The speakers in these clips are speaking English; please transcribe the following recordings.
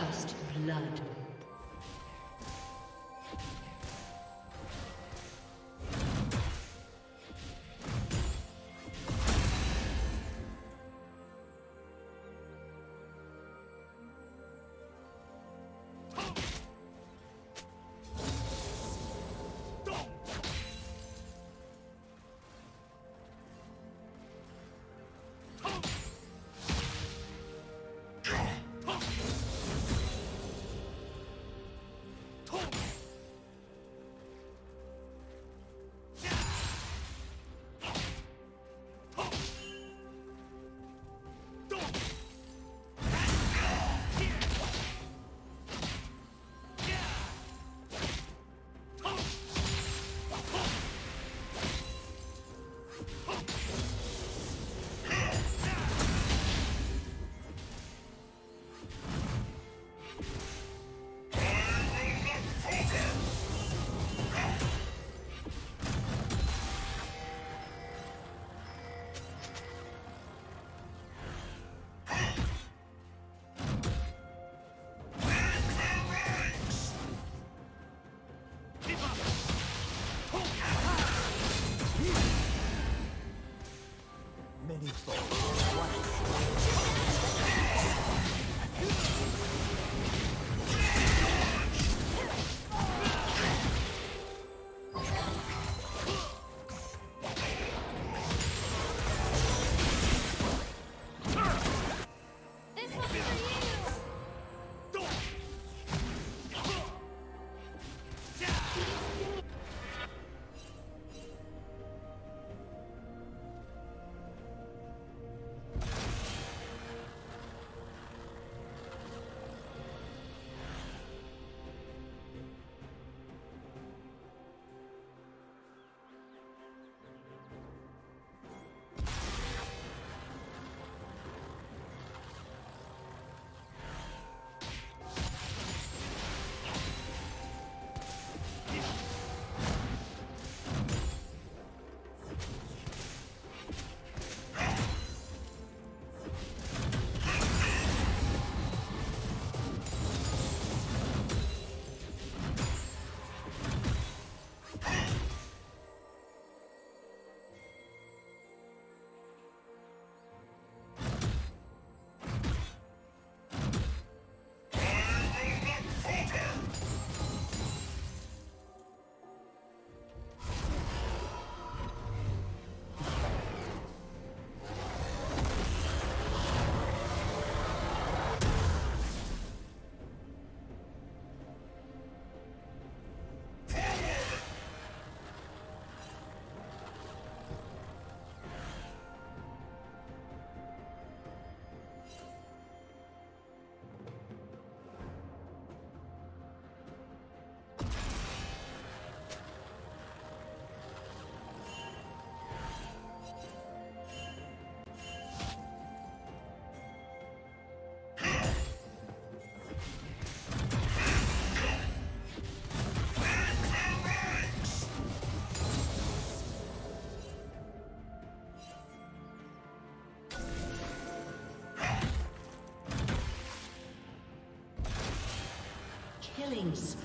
First blood. Killing spree.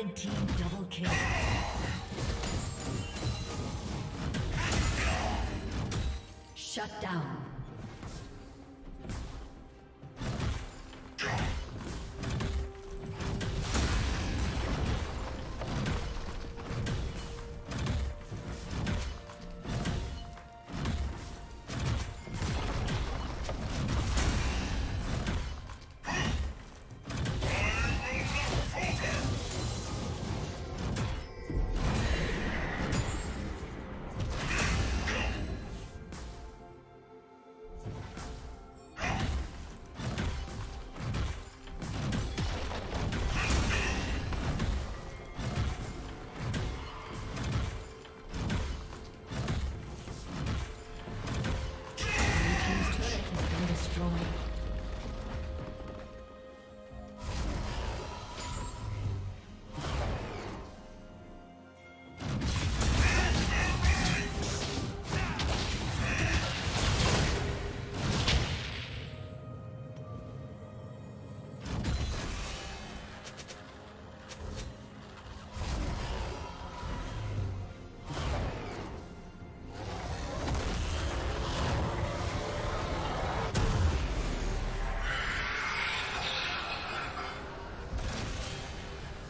Red team double kill. Shut down.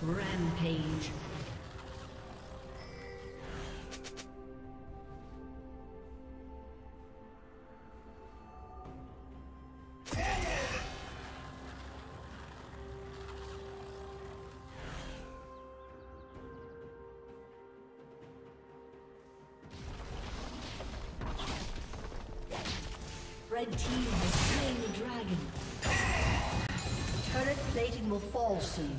Rampage. Red team has slain the dragon. Turret plating will fall soon.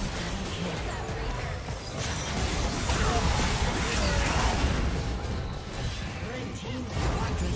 double kill.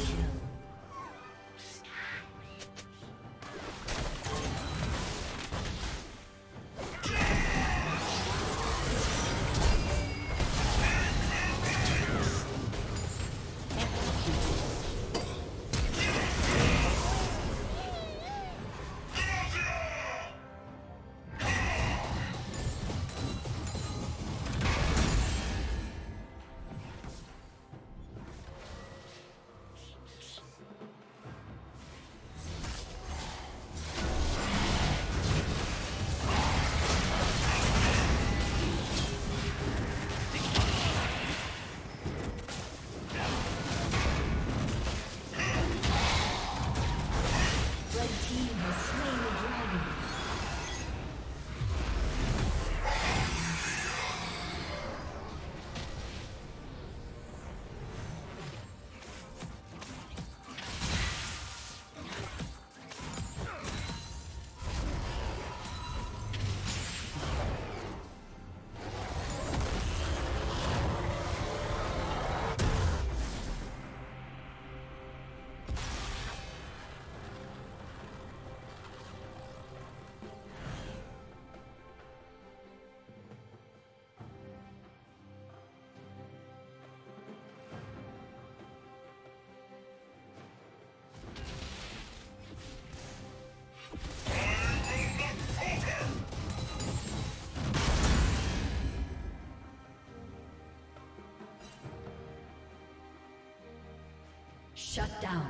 Shut down.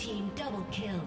team double kill.